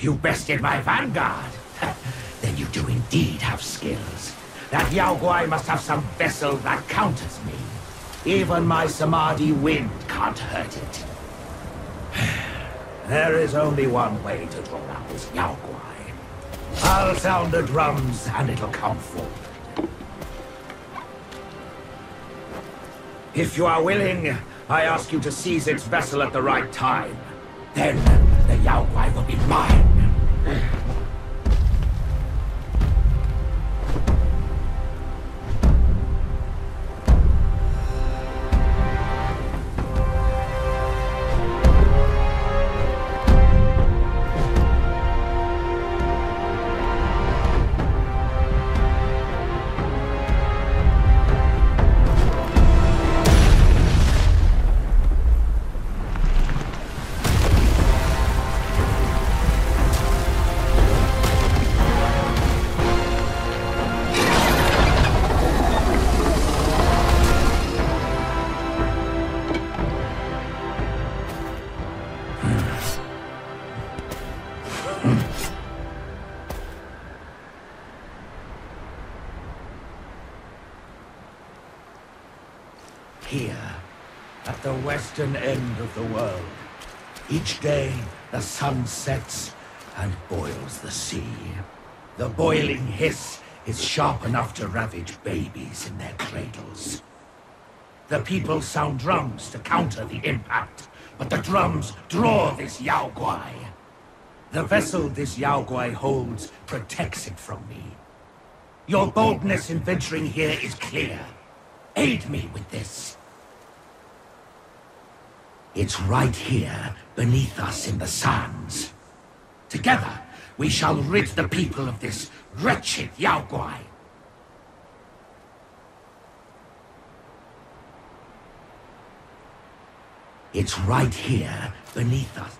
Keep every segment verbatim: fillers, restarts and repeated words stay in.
You bested my vanguard. Then you do indeed have skills. That Yaoguai must have some vessel that counters me. Even my Samadhi wind can't hurt it. There is only one way to draw out this Yaoguai. I'll sound the drums and it'll come forth. If you are willing, I ask you to seize its vessel at the right time. Then the Yaoguai will be mine. Here, at the western end of the world, each day the sun sets and boils the sea. The boiling hiss is sharp enough to ravage babies in their cradles. The people sound drums to counter the impact, but the drums draw this Yaoguai. The vessel this Yaoguai holds protects it from me. Your boldness in venturing here is clear. Aid me with this. It's right here, beneath us in the sands. Together, we shall rid the people of this wretched Yaoguai. It's right here, beneath us.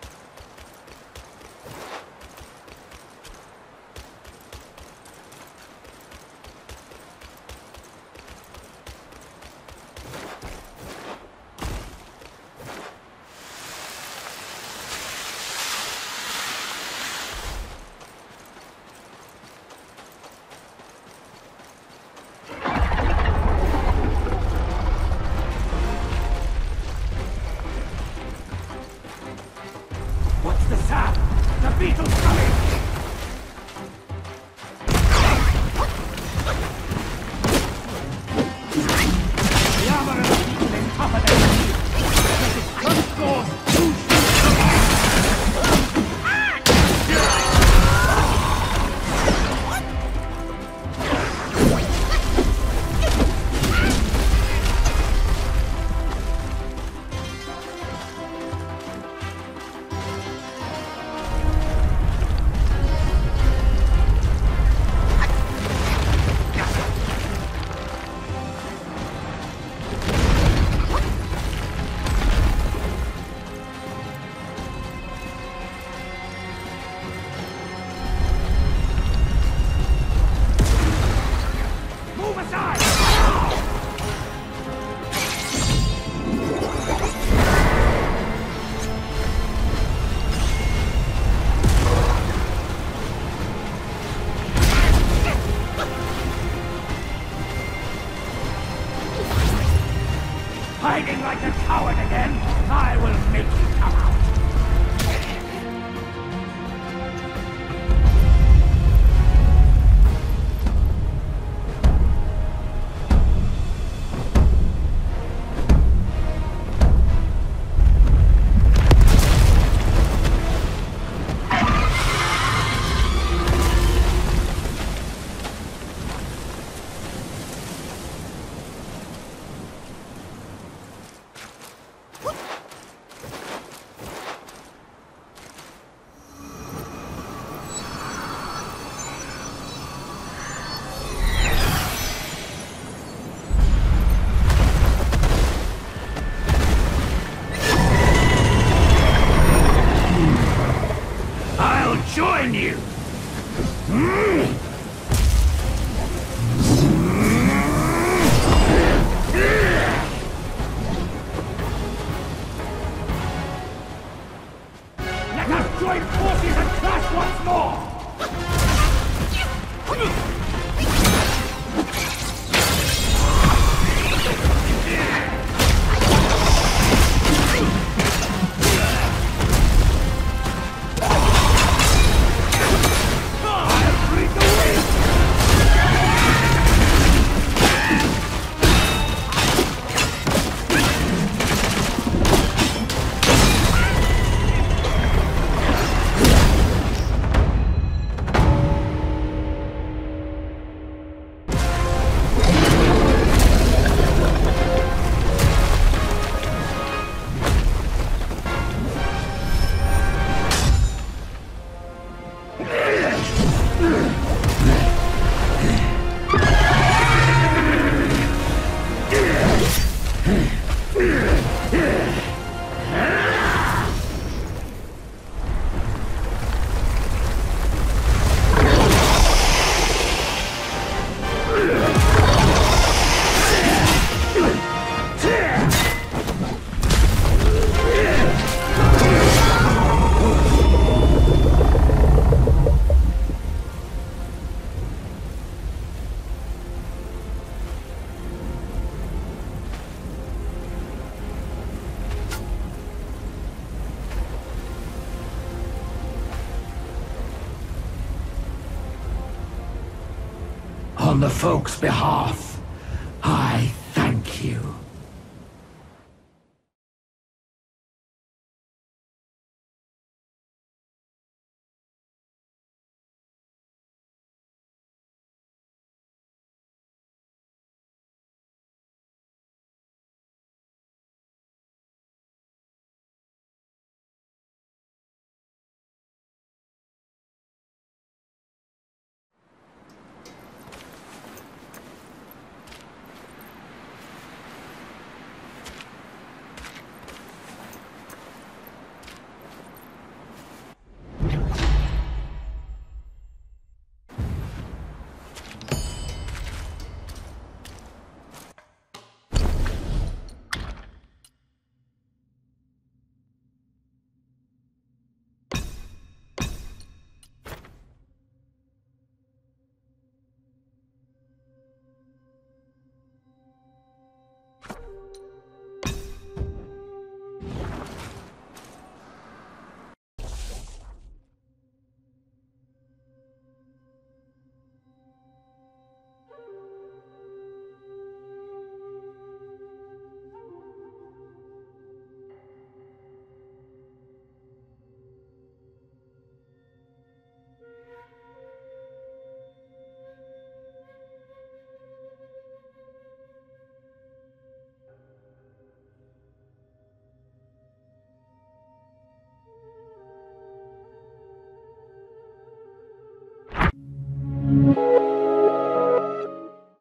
Hiding like a coward again, I will make you come out. on the folk's behalf.